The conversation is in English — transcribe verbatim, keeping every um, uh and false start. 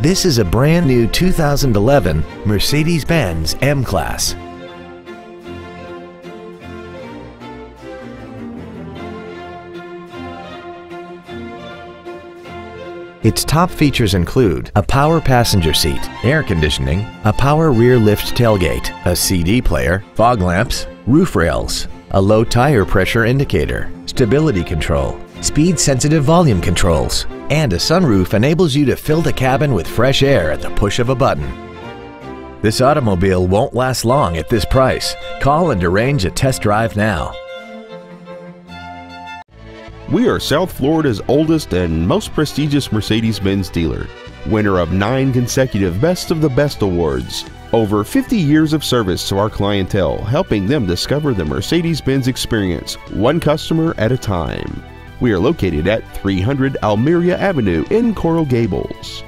This is a brand new two thousand eleven Mercedes-Benz M-Class. Its top features include a power passenger seat, air conditioning, a power rear lift tailgate, a C D player, fog lamps, roof rails, a low tire pressure indicator, stability control, speed-sensitive volume controls, and a sunroof enables you to fill the cabin with fresh air at the push of a button. This automobile won't last long at this price. Call and arrange a test drive now. We are South Florida's oldest and most prestigious Mercedes-Benz dealer, winner of nine consecutive Best of the Best awards, over fifty years of service to our clientele, helping them discover the Mercedes-Benz experience, one customer at a time. We are located at three hundred Almeria Avenue in Coral Gables.